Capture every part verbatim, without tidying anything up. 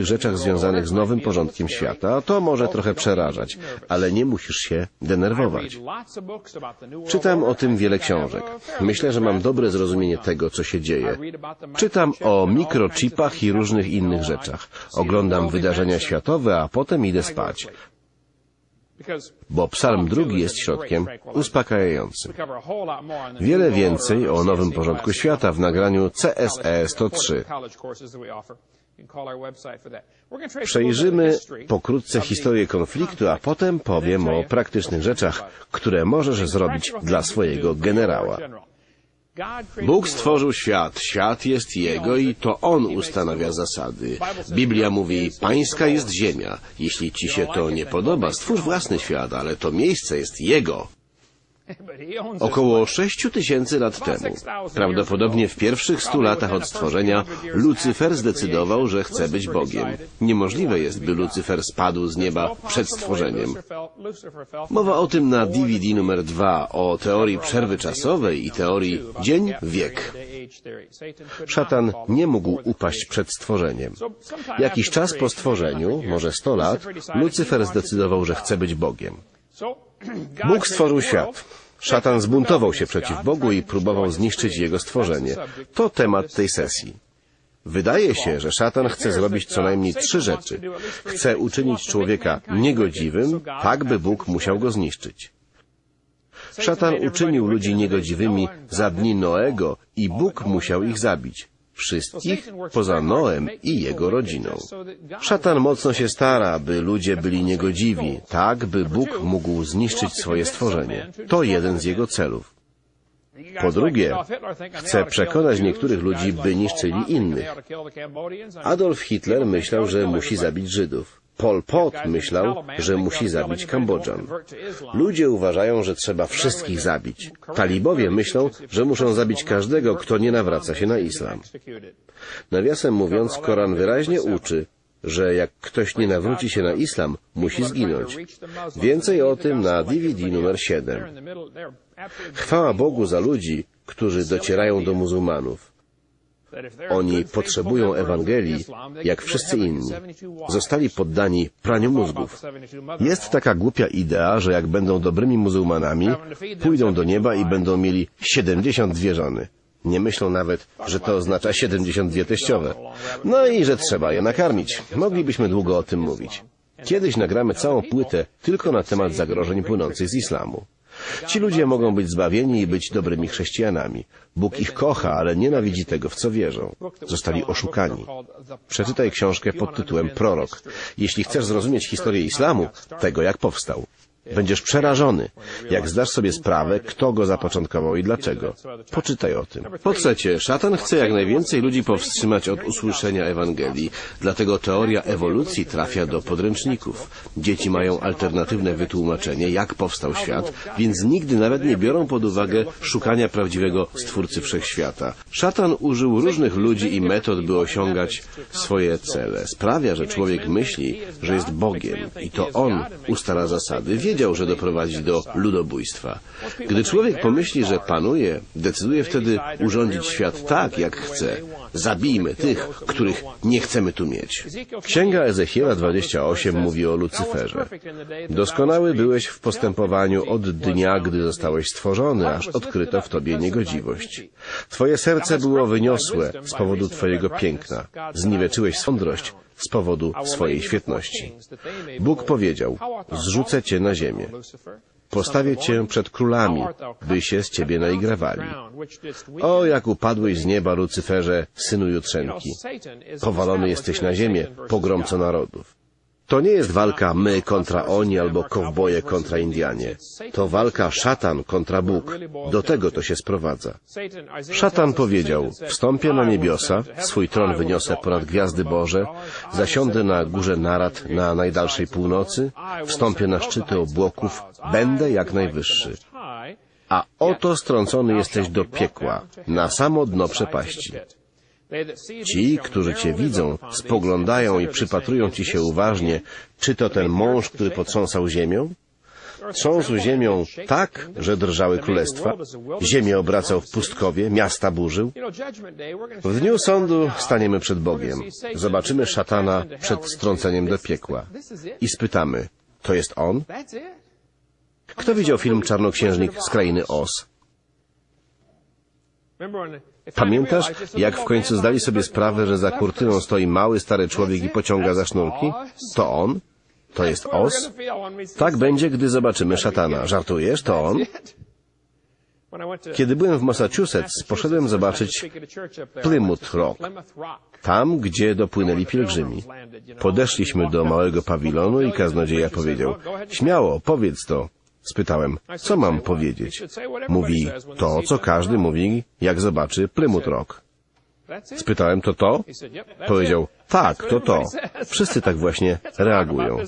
rzeczach związanych z nowym porządkiem świata, to może trochę przerażać, ale nie musisz się denerwować. Czytam o tym wiele książek. Myślę, że mam dobre zrozumienie tego, co się dzieje. Czytam o mikrochipach i różnych innych rzeczach. Oglądam wydarzenia światowe, a potem idę spać. Bo Psalm drugi jest środkiem uspokajającym. Wiele więcej o nowym porządku świata w nagraniu C S E sto trzy. Przejrzymy pokrótce historię konfliktu, a potem powiem o praktycznych rzeczach, które możesz zrobić dla swojego generała. Bóg stworzył świat, świat jest Jego i to On ustanawia zasady. Biblia mówi, pańska jest ziemia. Jeśli ci się to nie podoba, stwórz własny świat, ale to miejsce jest Jego. Około sześciu tysięcy lat temu, prawdopodobnie w pierwszych stu latach od stworzenia, Lucyfer zdecydował, że chce być Bogiem. Niemożliwe jest, by Lucyfer spadł z nieba przed stworzeniem. Mowa o tym na D V D numer dwa, o teorii przerwy czasowej i teorii dzień-wiek. Szatan nie mógł upaść przed stworzeniem. Jakiś czas po stworzeniu, może sto lat, Lucyfer zdecydował, że chce być Bogiem. Bóg stworzył świat. Szatan zbuntował się przeciw Bogu i próbował zniszczyć jego stworzenie. To temat tej sesji. Wydaje się, że szatan chce zrobić co najmniej trzy rzeczy. Chce uczynić człowieka niegodziwym, tak by Bóg musiał go zniszczyć. Szatan uczynił ludzi niegodziwymi za dni Noego i Bóg musiał ich zabić. Wszystkich poza Noem i jego rodziną. Szatan mocno się stara, by ludzie byli niegodziwi, tak by Bóg mógł zniszczyć swoje stworzenie. To jeden z jego celów. Po drugie, chce przekonać niektórych ludzi, by niszczyli innych. Adolf Hitler myślał, że musi zabić Żydów. Pol Pot myślał, że musi zabić Kambodżan. Ludzie uważają, że trzeba wszystkich zabić. Talibowie myślą, że muszą zabić każdego, kto nie nawraca się na islam. Nawiasem mówiąc, Koran wyraźnie uczy, że jak ktoś nie nawróci się na islam, musi zginąć. Więcej o tym na D V D numer siedem. Chwała Bogu za ludzi, którzy docierają do muzułmanów. Oni potrzebują Ewangelii, jak wszyscy inni. Zostali poddani praniu mózgów. Jest taka głupia idea, że jak będą dobrymi muzułmanami, pójdą do nieba i będą mieli siedemdziesiąt dwie żony. Nie myślą nawet, że to oznacza siedemdziesiąt dwie teściowe. No i że trzeba je nakarmić. Moglibyśmy długo o tym mówić. Kiedyś nagramy całą płytę tylko na temat zagrożeń płynących z islamu. Ci ludzie mogą być zbawieni i być dobrymi chrześcijanami. Bóg ich kocha, ale nienawidzi tego, w co wierzą. Zostali oszukani. Przeczytaj książkę pod tytułem Prorok. Jeśli chcesz zrozumieć historię islamu, tego jak powstał. Będziesz przerażony, jak zdasz sobie sprawę, kto go zapoczątkował i dlaczego. Poczytaj o tym. Po trzecie, szatan chce jak najwięcej ludzi powstrzymać od usłyszenia Ewangelii, dlatego teoria ewolucji trafia do podręczników. Dzieci mają alternatywne wytłumaczenie, jak powstał świat, więc nigdy nawet nie biorą pod uwagę szukania prawdziwego Stwórcy Wszechświata. Szatan użył różnych ludzi i metod, by osiągać swoje cele. Sprawia, że człowiek myśli, że jest Bogiem i to on ustala zasady, wiedział, że doprowadzi do ludobójstwa. Gdy człowiek pomyśli, że panuje, decyduje wtedy urządzić świat tak, jak chce. Zabijmy tych, których nie chcemy tu mieć. Księga Ezechiela dwadzieścia osiem mówi o Lucyferze. Doskonały byłeś w postępowaniu od dnia, gdy zostałeś stworzony, aż odkryto w tobie niegodziwość. Twoje serce było wyniosłe z powodu twojego piękna. Zniweczyłeś mądrość z powodu swojej świetności. Bóg powiedział, zrzucę cię na ziemię. Postawię cię przed królami, by się z ciebie naigrawali. O, jak upadłeś z nieba, Lucyferze, synu jutrzenki. Powalony jesteś na ziemię, pogromco narodów. To nie jest walka my kontra oni albo kowboje kontra Indianie. To walka szatan kontra Bóg. Do tego to się sprowadza. Szatan powiedział, wstąpię na niebiosa, swój tron wyniosę ponad gwiazdy Boże, zasiądę na górze Narad na najdalszej północy, wstąpię na szczyty obłoków, będę jak najwyższy. A oto strącony jesteś do piekła, na samo dno przepaści. Ci, którzy Cię widzą, spoglądają i przypatrują Ci się uważnie, czy to ten mąż, który potrząsał ziemią? wstrząsł ziemią tak, że drżały królestwa, ziemię obracał w pustkowie, miasta burzył. W dniu sądu staniemy przed Bogiem, zobaczymy szatana przed strąceniem do piekła i spytamy, to jest on? Kto widział film Czarnoksiężnik z krainy Oz? Pamiętasz, jak w końcu zdali sobie sprawę, że za kurtyną stoi mały, stary człowiek i pociąga za sznurki? To on? To jest Oz? Tak będzie, gdy zobaczymy szatana. Żartujesz? To on? Kiedy byłem w Massachusetts, poszedłem zobaczyć Plymouth Rock, tam, gdzie dopłynęli pielgrzymi. Podeszliśmy do małego pawilonu i kaznodzieja powiedział, śmiało, powiedz to. Spytałem, co mam powiedzieć? Mówi, to, co każdy mówi, jak zobaczy Plymouth Rock. Spytałem, to to? Powiedział, tak, to to. Wszyscy tak właśnie reagują.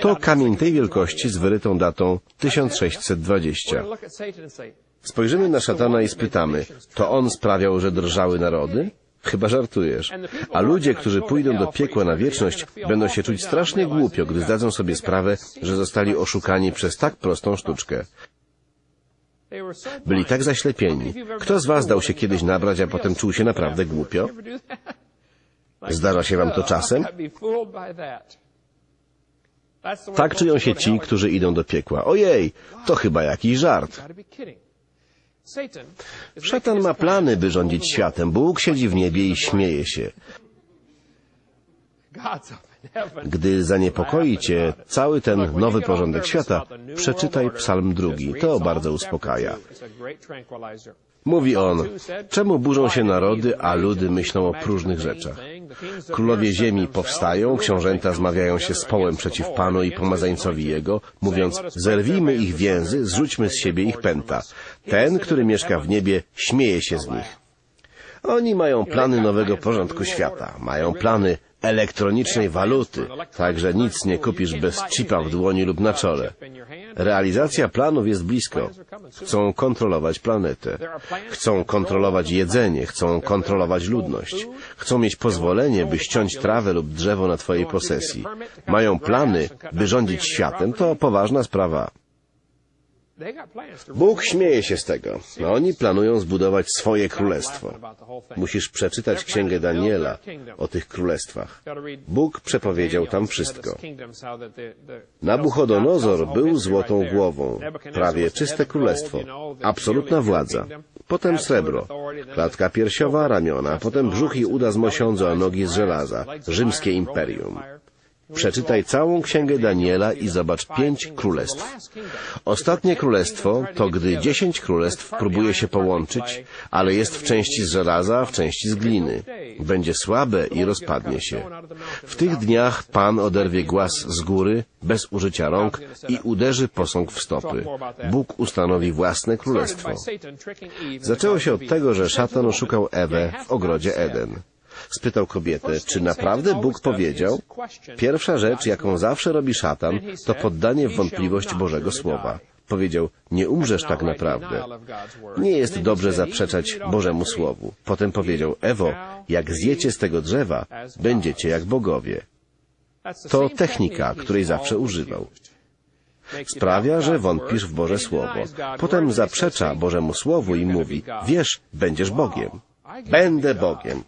To kamień tej wielkości z wyrytą datą tysiąc sześćset dwadzieścia. Spojrzymy na szatana i spytamy, to on sprawiał, że drżały narody? Chyba żartujesz. A ludzie, którzy pójdą do piekła na wieczność, będą się czuć strasznie głupio, gdy zdadzą sobie sprawę, że zostali oszukani przez tak prostą sztuczkę. Byli tak zaślepieni. Kto z was dał się kiedyś nabrać, a potem czuł się naprawdę głupio? Zdarza się wam to czasem? Tak czują się ci, którzy idą do piekła. Ojej, to chyba jakiś żart. Szatan ma plany, by rządzić światem. Bóg siedzi w niebie i śmieje się. Gdy zaniepokoi cię cały ten nowy porządek świata, przeczytaj Psalm drugi. To bardzo uspokaja. Mówi on, czemu burzą się narody, a ludy myślą o próżnych rzeczach? Królowie ziemi powstają, książęta zmawiają się z połem przeciw Panu i pomazańcowi Jego, mówiąc, zerwijmy ich więzy, zrzućmy z siebie ich pęta. Ten, który mieszka w niebie, śmieje się z nich. Oni mają plany nowego porządku świata, mają plany elektronicznej waluty, tak że nic nie kupisz bez chipa w dłoni lub na czole. Realizacja planów jest blisko. Chcą kontrolować planetę. Chcą kontrolować jedzenie, chcą kontrolować ludność. Chcą mieć pozwolenie, by ściąć trawę lub drzewo na twojej posesji. Mają plany, by rządzić światem. To poważna sprawa. Bóg śmieje się z tego. No, oni planują zbudować swoje królestwo. Musisz przeczytać Księgę Daniela o tych królestwach. Bóg przepowiedział tam wszystko. Nabuchodonozor był złotą głową, prawie czyste królestwo, absolutna władza. Potem srebro, klatka piersiowa, ramiona, potem brzuch i uda z mosiądza, a nogi z żelaza, rzymskie imperium. Przeczytaj całą Księgę Daniela i zobacz pięć królestw. Ostatnie królestwo to, gdy dziesięć królestw próbuje się połączyć, ale jest w części z żelaza, a w części z gliny. Będzie słabe i rozpadnie się. W tych dniach Pan oderwie głaz z góry, bez użycia rąk i uderzy posąg w stopy. Bóg ustanowi własne królestwo. Zaczęło się od tego, że szatan oszukał Ewę w ogrodzie Eden. Spytał kobietę, czy naprawdę Bóg powiedział? Pierwsza rzecz, jaką zawsze robi szatan, to poddanie w wątpliwość Bożego Słowa. Powiedział, nie umrzesz tak naprawdę. Nie jest dobrze zaprzeczać Bożemu Słowu. Potem powiedział, Ewo, jak zjecie z tego drzewa, będziecie jak bogowie. To technika, której zawsze używał. Sprawia, że wątpisz w Boże Słowo. Potem zaprzecza Bożemu Słowu i mówi, wiesz, będziesz Bogiem. Będę Bogiem.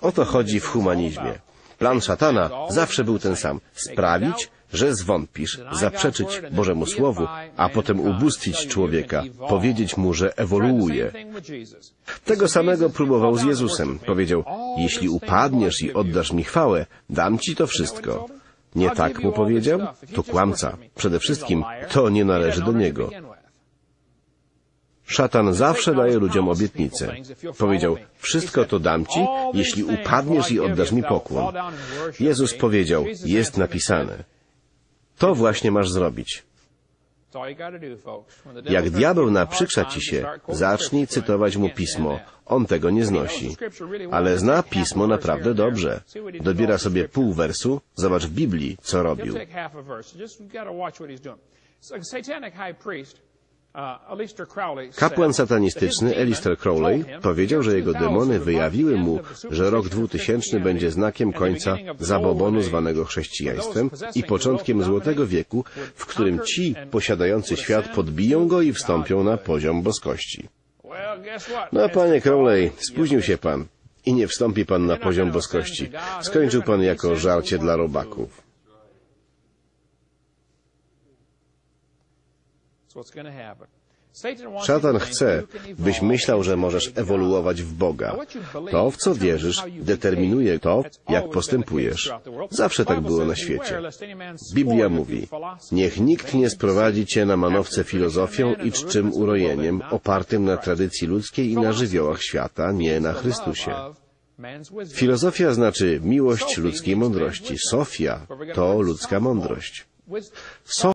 O to chodzi w humanizmie. Plan szatana zawsze był ten sam. Sprawić, że zwątpisz, zaprzeczyć Bożemu Słowu, a potem ubóstwić człowieka, powiedzieć mu, że ewoluuje. Tego samego próbował z Jezusem. Powiedział, jeśli upadniesz i oddasz mi chwałę, dam ci to wszystko. Nie tak mu powiedział? To kłamca. Przede wszystkim to nie należy do niego. Szatan zawsze daje ludziom obietnicę. Powiedział, wszystko to dam ci, jeśli upadniesz i oddasz mi pokłon. Jezus powiedział, jest napisane. To właśnie masz zrobić. Jak diabeł naprzykrza ci się, zacznij cytować mu pismo. On tego nie znosi. Ale zna pismo naprawdę dobrze. Dobiera sobie pół wersu, zobacz w Biblii, co robił. Kapłan satanistyczny Aleister Crowley powiedział, że jego demony wyjawiły mu, że rok dwutysięczny będzie znakiem końca zabobonu zwanego chrześcijaństwem i początkiem Złotego Wieku, w którym ci posiadający świat podbiją go i wstąpią na poziom boskości. No, panie Crowley, spóźnił się pan i nie wstąpi pan na poziom boskości. Skończył pan jako żarcie dla robaków. Szatan chce, byś myślał, że możesz ewoluować w Boga. To, w co wierzysz, determinuje to, jak postępujesz. Zawsze tak było na świecie. Biblia mówi, niech nikt nie sprowadzi cię na manowce filozofią i czczym urojeniem, opartym na tradycji ludzkiej i na żywiołach świata, nie na Chrystusie. Filozofia znaczy miłość ludzkiej mądrości. Sofia to ludzka mądrość.